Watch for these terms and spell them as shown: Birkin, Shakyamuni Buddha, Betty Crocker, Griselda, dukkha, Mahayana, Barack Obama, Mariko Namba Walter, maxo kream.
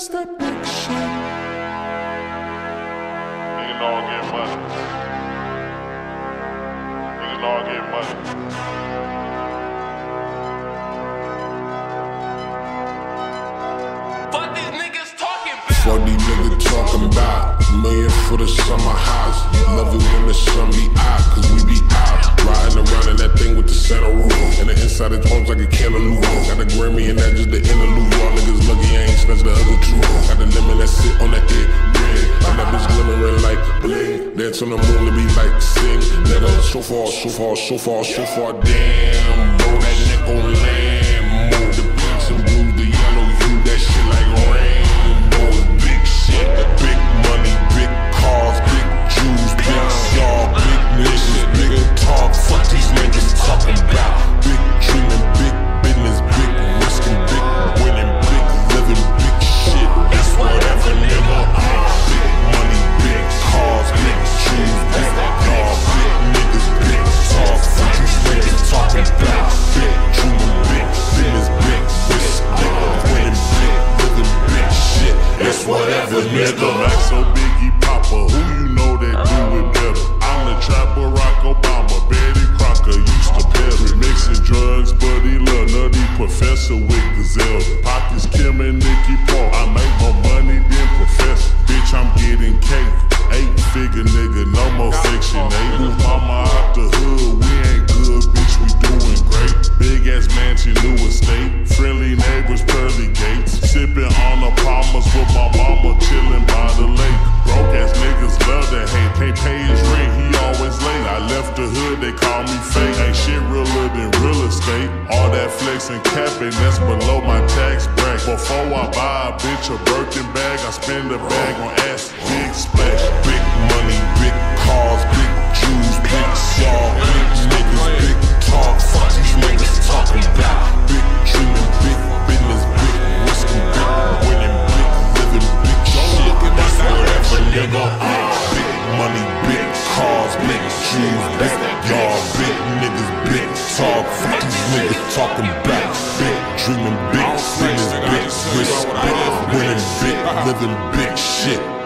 is the picture. Niggas all get money. Niggas all get money. What these niggas talking about? What these niggas talking about? Million for the summer house. Love it when the sun be out, cause we be out. Riding around in that thing with the saddle roof. And the inside is homes like a cantaloupe. Got a Grammy and that's just the interlude. All niggas lucky I ain't snatched the other truth. Got a lemon that sit on that egg bread. And that bitch glimmering like bling. Dance on the moon to be like sing. Nigga, so far, so far, so far, so far. Damn, bro, that nickel lamb. Move the pinks and blues, the yellow you. That shit like rainbows. Big shit, big money, big cars, big Jews, big y'all, big niggas, big talk. Fuck these niggas talking about big dreaming, big business, big risking, big winning, big living, big shit. It's whatever, nigga. Big money, big cars, big Jews, big y'all, big niggas, big talk. Fuck these niggas talking about big dreaming, big business, big risk, big winning, big living, big shit. It's whatever, nigga. Maxo Biggie Papa, who you know that do it better? I'm the trapper, Barack Obama, Betty Crocker used to pedal, mixing drugs, buddy, little nutty professor with Griselda, pockets Kim and Nicky Paul. I make more money than professor, bitch. I'm getting cake, 8-figure nigga, no more fiction. They move mama out the hood, we ain't good, bitch. We doing great, big ass mansion, new estate, friendly neighbors, pearly gates, sipping on the Palmers with my mama, chilling by the lake. Broke ass niggas love to hate, can't pay his rent, he always late. I left the hood, they call me fake. Ain't shit realer than real estate. All that flexing, capping, that's below my tax bracket. Before I buy a bitch a Birkin bag, I spend a bag on ass. Big splash, big money, big cars, big Jews, big y'all, big niggas, big talk. Fuck these niggas talking about big dreaming, big business, big risking, big winning, big living, big shit. That's whatever, nigga. Big money, big cars, big Jews, big y'all, big niggas, big talk. Fuck these niggas talking about big dreaming, big business, big risk, big winning, big living, big shit.